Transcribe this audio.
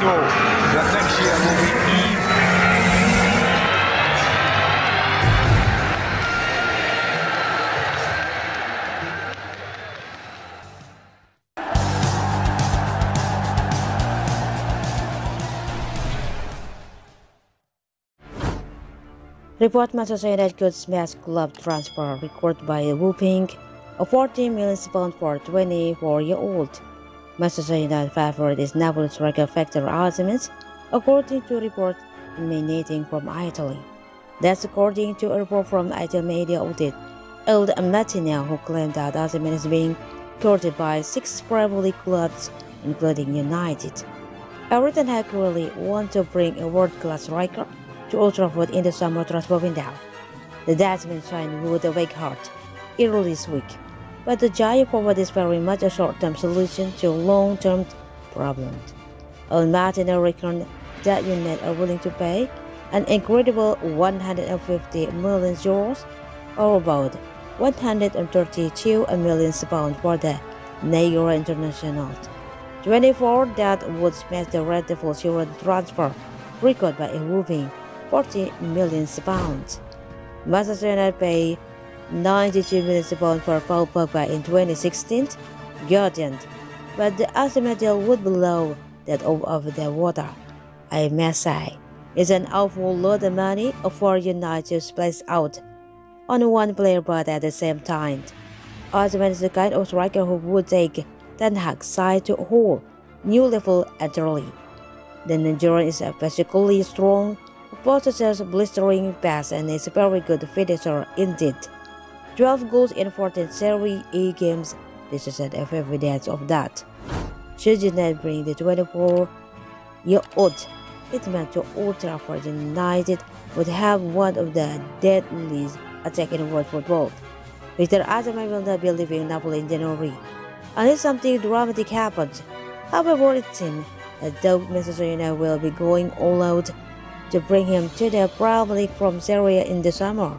No, the next year will be Report Manchester United goods mass club transfer recorded by a whopping of £40 million for a 24-year-old. Manchester United favorite is Napoli striker Victor Osimhen, according to a report emanating from Italy. That's according to a report from Italian media outlet Il Mattino, who claimed that Osimhen is being courted by 6 Premier League clubs, including United. Erik Ten Hag really want to bring a world-class striker to Old Trafford in the summer transfer window. The Dutchman signed with a weak heart early this week, but the giant forward is very much a short-term solution to long-term problems. Il Mattino reckoned that United are willing to pay an incredible €150 million, or about £132 million, for the Nigeria international 24 that would smash the Red Devils' Euro transfer record by a whopping £40 million. Manchester United paid £92 million for Paul Pogba in 2016, Guardian, but the Osimhen deal would be below that of the water. I must say, it's an awful lot of money for United to place out on one player, but at the same time, Osimhen is the kind of striker who would take Ten Hag's side to a whole new level entirely. The Nigerian is a physically strong, possesses blistering pass, and is a very good finisher indeed. 12 goals in 14 Serie A games. This is an evidence of that. Should United bring the 24-year-old hitman to Old Trafford, United would have one of the deadliest attacks in world football. Victor Osimhen will not be leaving Napoli in January unless something dramatic happens. However, it seems that Manchester United will be going all out to bring him to the Premier League from Serie A in the summer.